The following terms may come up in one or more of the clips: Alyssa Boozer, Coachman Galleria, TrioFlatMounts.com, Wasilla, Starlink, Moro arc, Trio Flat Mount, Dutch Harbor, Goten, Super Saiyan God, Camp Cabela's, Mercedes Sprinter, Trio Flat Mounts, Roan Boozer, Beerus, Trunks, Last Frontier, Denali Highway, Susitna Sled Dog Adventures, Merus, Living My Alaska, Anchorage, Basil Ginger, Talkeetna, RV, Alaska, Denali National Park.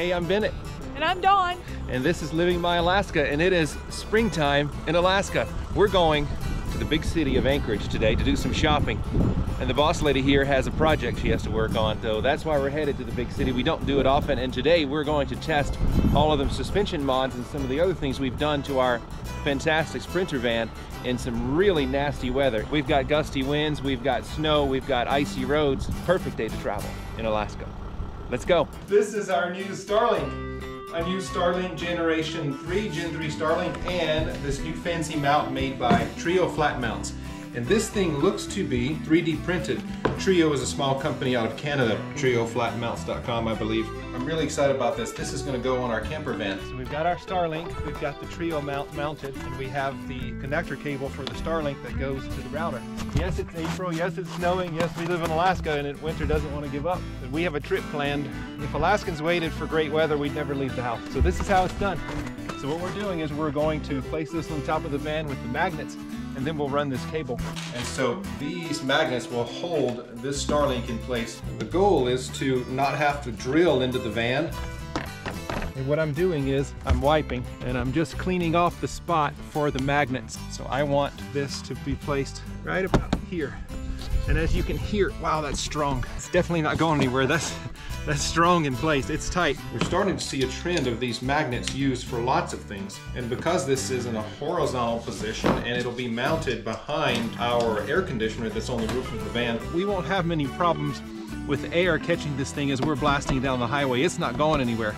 Hey, I'm Bennett. And I'm Dawn. And this is Living My Alaska, and it is springtime in Alaska. We're going to the big city of Anchorage today to do some shopping. And the boss lady here has a project she has to work on, so that's why we're headed to the big city. We don't do it often, and today we're going to test all of them suspension mods and some of the other things we've done to our fantastic Sprinter van in some really nasty weather. We've got gusty winds, we've got snow, we've got icy roads. Perfect day to travel in Alaska. Let's go. This is our new Starlink. A new Starlink Generation 3, Gen 3 Starlink, and this new fancy mount made by Trio Flat Mounts. And this thing looks to be 3D printed. Trio is a small company out of Canada, TrioFlatMounts.com, I believe. I'm really excited about this. This is gonna go on our camper van. So we've got our Starlink, we've got the Trio mount mounted, and we have the connector cable for the Starlink that goes to the router. Yes, it's April, yes, it's snowing, yes, we live in Alaska, and winter doesn't wanna give up. But we have a trip planned. If Alaskans waited for great weather, we'd never leave the house. So this is how it's done. So what we're doing is we're going to place this on top of the van with the magnets, and then we'll run this cable. And so these magnets will hold this Starlink in place. The goal is to not have to drill into the van. And what I'm doing is I'm wiping and I'm just cleaning off the spot for the magnets. So I want this to be placed right about here. And as you can hear, wow, that's strong. It's definitely not going anywhere. That's strong in place, it's tight. We're starting to see a trend of these magnets used for lots of things. And because this is in a horizontal position and it'll be mounted behind our air conditioner that's on the roof of the van, we won't have many problems with air catching this thing as we're blasting down the highway. It's not going anywhere.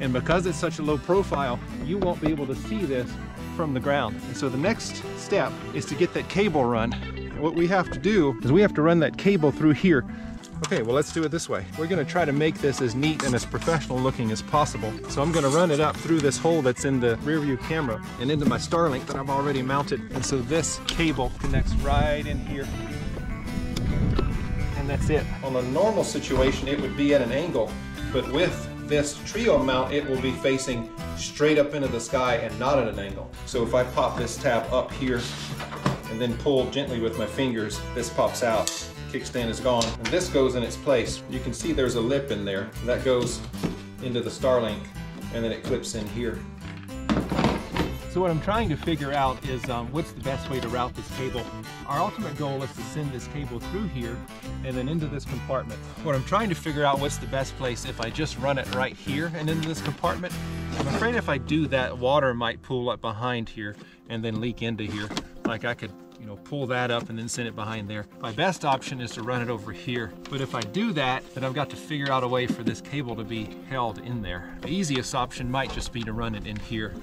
And because it's such a low profile, you won't be able to see this from the ground. And so the next step is to get that cable run. And what we have to do is we have to run that cable through here. Okay, well, let's do it this way. We're gonna try to make this as neat and as professional looking as possible. So I'm gonna run it up through this hole that's in the rear view camera and into my Starlink that I've already mounted. And so this cable connects right in here. And that's it. On a normal situation, it would be at an angle, but with this Trio mount, it will be facing straight up into the sky and not at an angle. So if I pop this tab up here and then pull gently with my fingers, this pops out. Kickstand is gone, and this goes in its place. You can see there's a lip in there. That goes into the Starlink, and then it clips in here. So what I'm trying to figure out is what's the best way to route this cable. Our ultimate goal is to send this cable through here and then into this compartment. What I'm trying to figure out what's the best place if I just run it right here and into this compartment. I'm afraid if I do that, water might pool up behind here and then leak into here. Like I could, you know, pull that up and then send it behind there. My best option is to run it over here. But if I do that, then I've got to figure out a way for this cable to be held in there. The easiest option might just be to run it in here.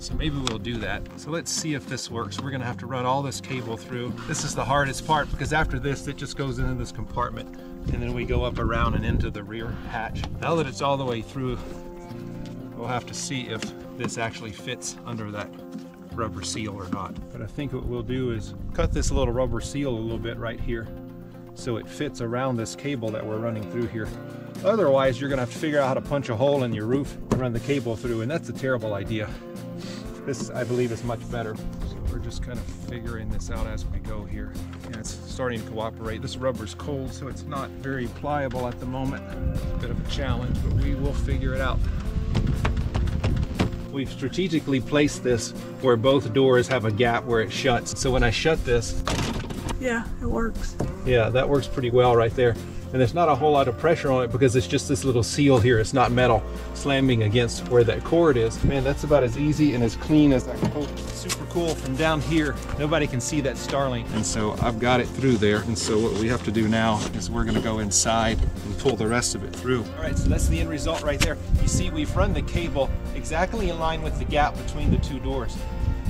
So maybe we'll do that. So let's see if this works. We're gonna have to run all this cable through. This is the hardest part because after this, it just goes into this compartment and then we go up around and into the rear hatch. Now that it's all the way through, we'll have to see if this actually fits under that rubber seal or not. But I think what we'll do is cut this little rubber seal a little bit right here so it fits around this cable that we're running through here. Otherwise, you're gonna have to figure out how to punch a hole in your roof and run the cable through, and that's a terrible idea. This, I believe, is much better. So we're just kind of figuring this out as we go here. And it's starting to cooperate. This rubber's cold, so it's not very pliable at the moment. It's a bit of a challenge, but we will figure it out. We've strategically placed this where both doors have a gap where it shuts. So when I shut this... Yeah, it works. Yeah, that works pretty well right there. And there's not a whole lot of pressure on it because it's just this little seal here. It's not metal slamming against where that cord is. Man, that's about as easy and as clean as I can hope. Super cool from down here. Nobody can see that Starlink. And so I've got it through there. And so what we have to do now is we're gonna go inside and pull the rest of it through. All right, so that's the end result right there. You see, we've run the cable exactly in line with the gap between the two doors.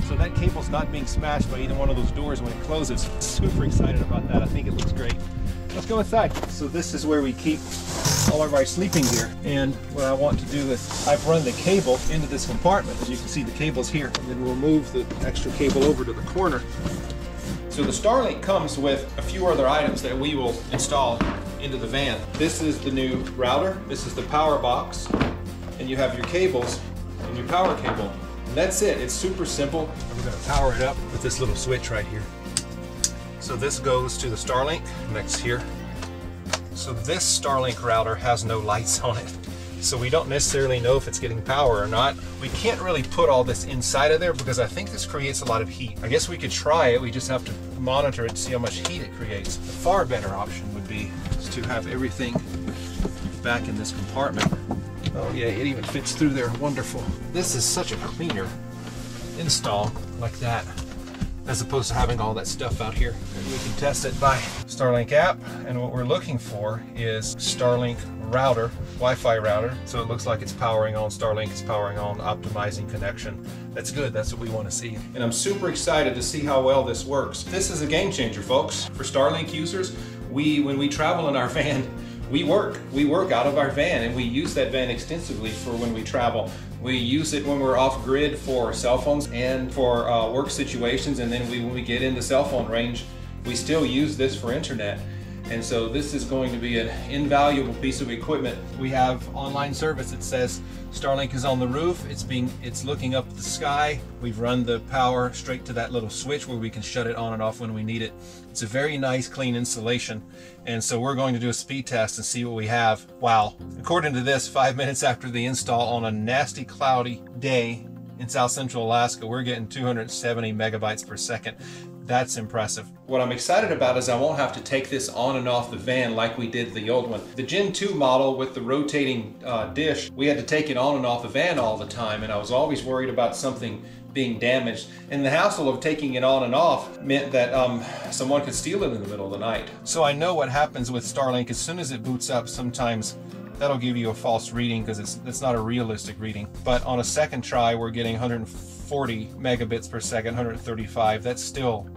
So that cable's not being smashed by either one of those doors when it closes. Super excited about that. I think it looks great. Let's go inside. So this is where we keep all of our sleeping gear. And what I want to do is I've run the cable into this compartment. As you can see, the cable's here. And then we'll move the extra cable over to the corner. So the Starlink comes with a few other items that we will install into the van. This is the new router. This is the power box. And you have your cables and your power cable. And that's it. It's super simple. We're going to power it up with this little switch right here. So this goes to the Starlink, connects here. So this Starlink router has no lights on it. so we don't necessarily know if it's getting power or not. We can't really put all this inside of there because I think this creates a lot of heat. I guess we could try it, we just have to monitor it to see how much heat it creates. A far better option would be to have everything back in this compartment. Oh yeah, it even fits through there, wonderful. This is such a cleaner install like that, as opposed to having all that stuff out here. We can test it by Starlink app, and what we're looking for is Starlink router, Wi-Fi router. So it looks like it's powering on, Starlink is powering on, optimizing connection. That's good, that's what we want to see. And I'm super excited to see how well this works. This is a game changer, folks. For Starlink users, when we travel in our van, we work out of our van, and we use that van extensively for when we travel. We use it when we're off grid for cell phones and for work situations, and then when we get into cell phone range, we still use this for internet. And so this is going to be an invaluable piece of equipment. We have online service that says Starlink is on the roof. It's looking up the sky. We've run the power straight to that little switch where we can shut it on and off when we need it. It's a very nice, clean installation. And so we're going to do a speed test and see what we have. Wow. According to this, 5 minutes after the install on a nasty, cloudy day in South Central Alaska, we're getting 270 megabytes per second. That's impressive. What I'm excited about is I won't have to take this on and off the van like we did the old one. The Gen 2 model with the rotating dish, we had to take it on and off the van all the time, and I was always worried about something being damaged. And the hassle of taking it on and off meant that someone could steal it in the middle of the night. So I know what happens with Starlink. As soon as it boots up, sometimes that'll give you a false reading because it's not a realistic reading. But on a second try, we're getting 140 megabits per second, 135. That's still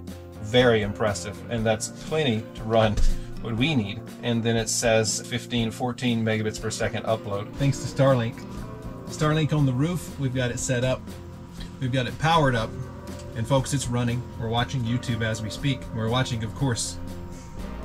very impressive, and that's plenty to run what we need. And then it says 14 megabits per second upload. Thanks to Starlink. Starlink on the roof, we've got it set up. We've got it powered up. And folks, it's running. We're watching YouTube as we speak. We're watching, of course,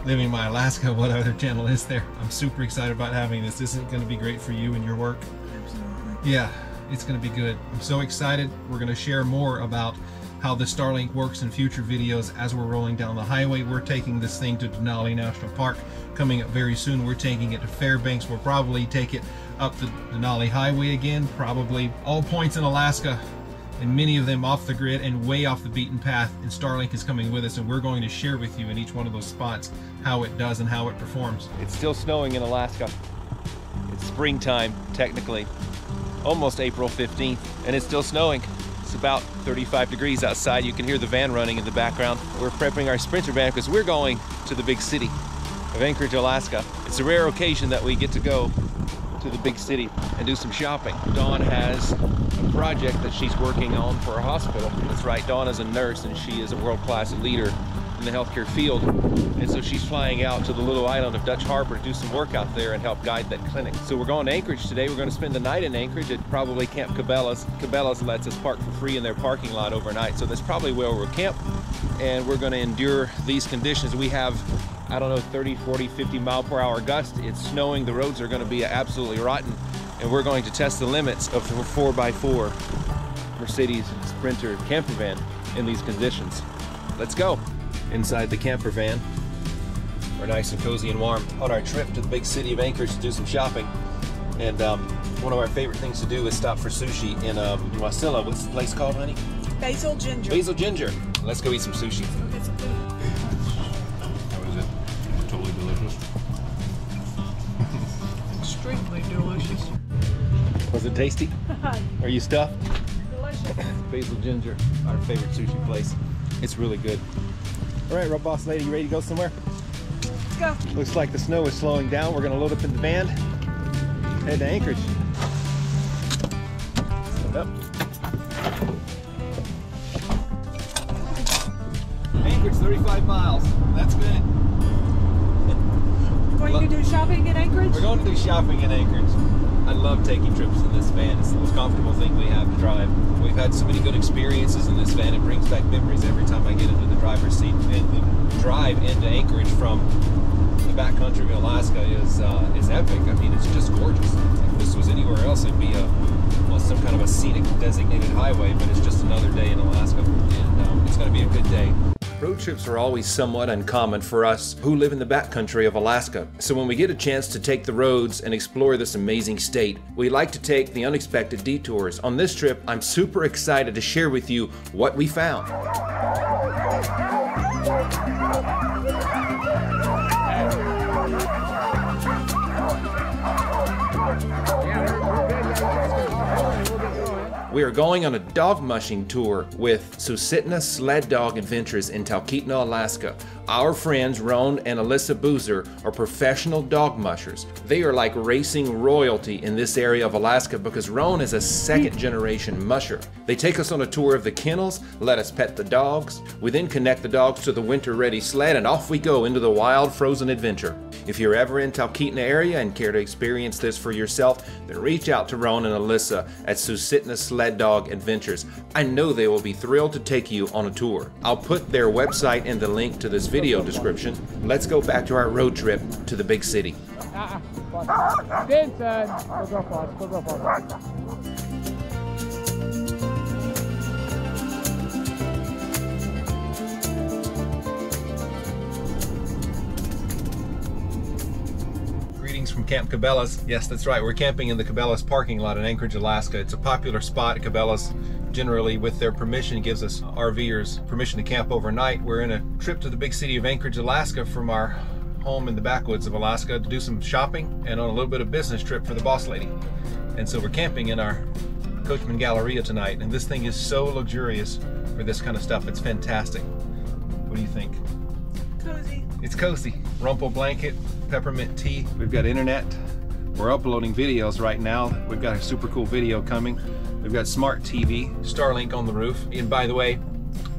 Living My Alaska. What other channel is there? I'm super excited about having this. This is going to be great for you and your work. Absolutely. Yeah, it's going to be good. I'm so excited. We're going to share more about how the Starlink works in future videos as we're rolling down the highway. We're taking this thing to Denali National Park coming up very soon. We're taking it to Fairbanks. We'll probably take it up the Denali Highway again, probably all points in Alaska, and many of them off the grid and way off the beaten path. And Starlink is coming with us, and we're going to share with you in each one of those spots how it does and how it performs. It's still snowing in Alaska. It's springtime, technically, almost April 15th, and it's still snowing. It's about 35 degrees outside. You can hear the van running in the background. We're prepping our Sprinter van because we're going to the big city of Anchorage, Alaska. It's a rare occasion that we get to go to the big city and do some shopping. Dawn has a project that she's working on for a hospital. That's right, Dawn is a nurse, and she is a world-class leader in the healthcare field. And so she's flying out to the little island of Dutch Harbor to do some work out there and help guide that clinic. So we're going to Anchorage today. We're going to spend the night in Anchorage at probably Camp Cabela's. Cabela's lets us park for free in their parking lot overnight. So that's probably where we'll camp. And we're going to endure these conditions. We have, I don't know, 30, 40, 50 mile per hour gusts. It's snowing. The roads are going to be absolutely rotten. And we're going to test the limits of the 4x4 Mercedes Sprinter camper van in these conditions. Let's go. Inside the camper van, we're nice and cozy and warm on our trip to the big city of Anchorage to do some shopping. And one of our favorite things to do is stop for sushi in Wasilla. What's the place called, honey? Basil Ginger. Basil Ginger. Let's go eat some sushi. Let's go get some food. How is it? Totally delicious. Extremely delicious. Was it tasty? Are you stuffed? Delicious. Basil Ginger, our favorite sushi place. It's really good. All right, Road Boss Lady, you ready to go somewhere? Let's go. Looks like the snow is slowing down. We're gonna load up in the van, head to Anchorage. Stand up. Anchorage, 35 miles. That's good. Going to do shopping in Anchorage? We're going to do shopping in Anchorage. I love taking trips in this van. It's the most comfortable thing we have to drive. We've had so many good experiences in this van. It brings back memories every time I get into the driver's seat. And the drive into Anchorage from the backcountry of Alaska is epic. I mean, it's just gorgeous. If this was anywhere else, it'd be some kind of a scenic designated highway, but it's just another day in Alaska, and it's going to be a good day. Road trips are always somewhat uncommon for us who live in the backcountry of Alaska, so when we get a chance to take the roads and explore this amazing state, we like to take the unexpected detours. On this trip, I'm super excited to share with you what we found. We are going on a dog mushing tour with Susitna Sled Dog Adventures in Talkeetna, Alaska. Our friends Roan and Alyssa Boozer are professional dog mushers. They are like racing royalty in this area of Alaska because Roan is a second generation musher. They take us on a tour of the kennels, let us pet the dogs. We then connect the dogs to the winter ready sled and off we go into the wild frozen adventure. If you're ever in Talkeetna area and care to experience this for yourself, then reach out to Roan and Alyssa at Susitna Sled Dog Adventures. I know they will be thrilled to take you on a tour. I'll put their website in the link to this video description. Let's go back to our road trip to the big city. From Camp Cabela's. Yes, that's right. We're camping in the Cabela's parking lot in Anchorage, Alaska. It's a popular spot. Cabela's generally, with their permission, gives us RVers permission to camp overnight. We're in a trip to the big city of Anchorage, Alaska from our home in the backwoods of Alaska to do some shopping and on a little bit of business trip for the boss lady. And so we're camping in our Coachman Galleria tonight, and this thing is so luxurious for this kind of stuff. It's fantastic. What do you think? Cozy. It's cozy. Rumple blanket, peppermint tea. We've got internet. We're uploading videos right now. We've got a super cool video coming. We've got smart TV, Starlink on the roof. And by the way,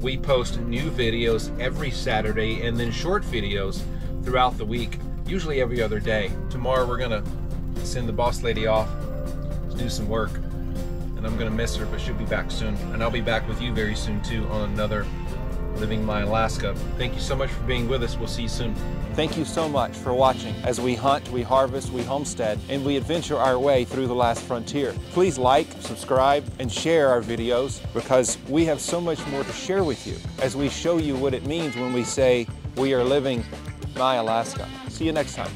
we post new videos every Saturday and then short videos throughout the week, usually every other day. Tomorrow we're gonna send the boss lady off to do some work and I'm gonna miss her, but she'll be back soon. And I'll be back with you very soon too on another Living My Alaska. Thank you so much for being with us. We'll see you soon. Thank you so much for watching as we hunt, we harvest, we homestead, and we adventure our way through the last frontier. Please like, subscribe, and share our videos because we have so much more to share with you as we show you what it means when we say we are living my Alaska. See you next time.